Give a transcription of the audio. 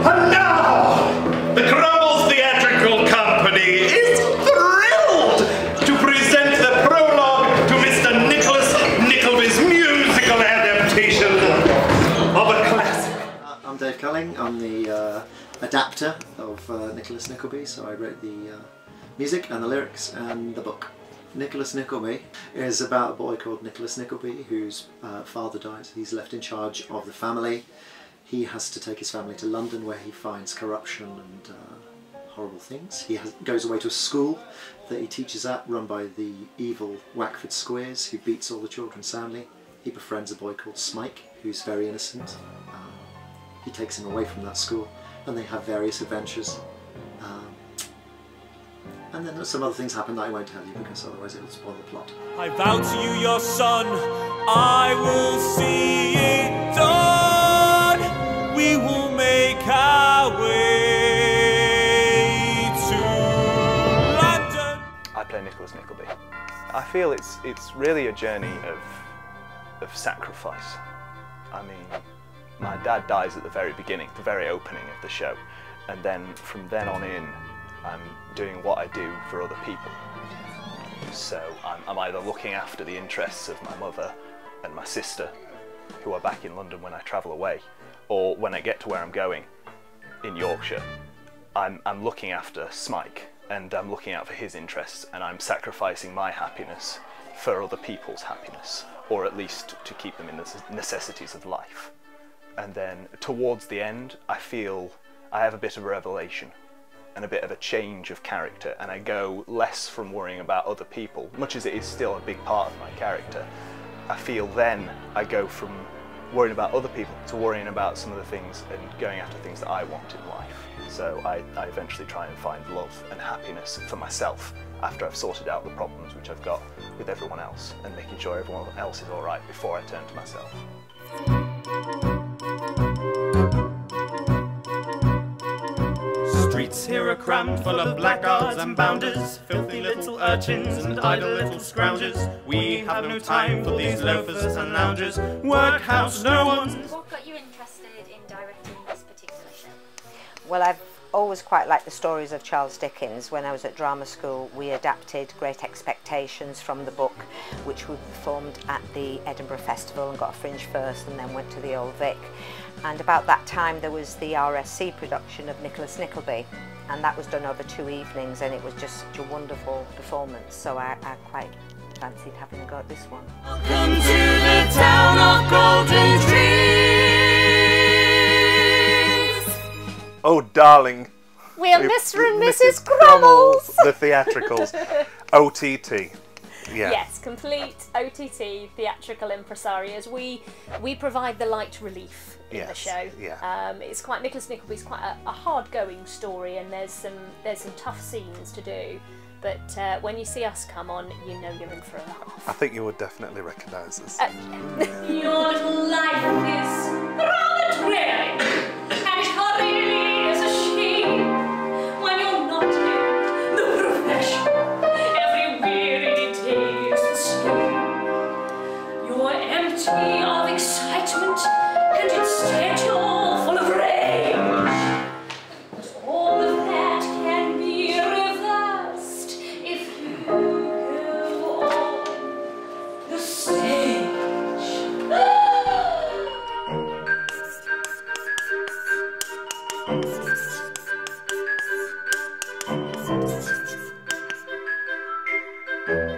And now, the Crummles Theatrical Company is thrilled to present the prologue to Mr. Nicholas Nickleby's musical adaptation of a classic. I'm Dave Culling. I'm the adapter of Nicholas Nickleby, so I wrote the music and the lyrics and the book. Nicholas Nickleby is about a boy called Nicholas Nickleby whose father dies. He's left in charge of the family. He has to take his family to London, where he finds corruption and horrible things. He goes away to a school that he teaches at, run by the evil Wackford Squeers, who beats all the children soundly. He befriends a boy called Smike, who's very innocent. He takes him away from that school, and they have various adventures. And then some other things happen that I won't tell you, because otherwise it will spoil the plot. I vow to you, your son, I will see it done. We will make our way to London. I play Nicholas Nickleby. I feel it's really a journey of sacrifice. I mean, my dad dies at the very beginning, the very opening of the show, and then from then on in, I'm doing what I do for other people. So I'm either looking after the interests of my mother and my sister, who are back in London when I travel away, or when I get to where I'm going, in Yorkshire, I'm looking after Smike, and I'm looking out for his interests, and I'm sacrificing my happiness for other people's happiness, or at least to keep them in the necessities of life. And then towards the end, I feel I have a bit of revelation and a bit of a change of character, and I go less from worrying about other people, much as it is still a big part of my character. I feel then I go from worrying about other people to worrying about some of the things and going after things that I want in life. So I eventually try and find love and happiness for myself after I've sorted out the problems which I've got with everyone else, and making sure everyone else is all right before I turn to myself. Streets here are crammed full of blackguards and bounders, filthy little urchins and idle little scroungers. We have no time for these loafers and loungers. Workhouse, no one's... What got you interested in directing this particular show? Well, I've always quite liked the stories of Charles Dickens. When I was at drama school, we adapted Great Expectations from the book, which we performed at the Edinburgh Festival and got a fringe first, and then went to the Old Vic. And about that time there was the RSC production of Nicholas Nickleby, and that was done over 2 evenings, and it was just such a wonderful performance, so I quite fancied having a go at this one. Welcome to the town of golden trees. Oh darling, we're Mr and Mrs Crummles. The theatricals. OTT. Yeah. Yes, complete OTT theatrical impresarios. We provide the light relief in the show. Yeah. It's quite Nicholas Nickleby's quite a hard-going story, and there's some tough scenes to do. But when you see us come on, you know you're in for a laugh. I think you would definitely recognise us. Yeah. Your life is rather dreary. Of excitement, and instead you're full of rage. But all of that can be reversed if you go on the stage.